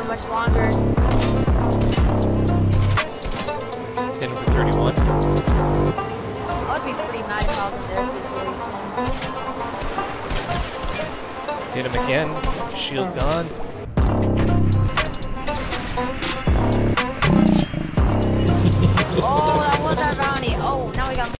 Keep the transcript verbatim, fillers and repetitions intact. for much longer. Ten for thirty-one. I'd be pretty mad if I was there. Hit him again. Shield gone.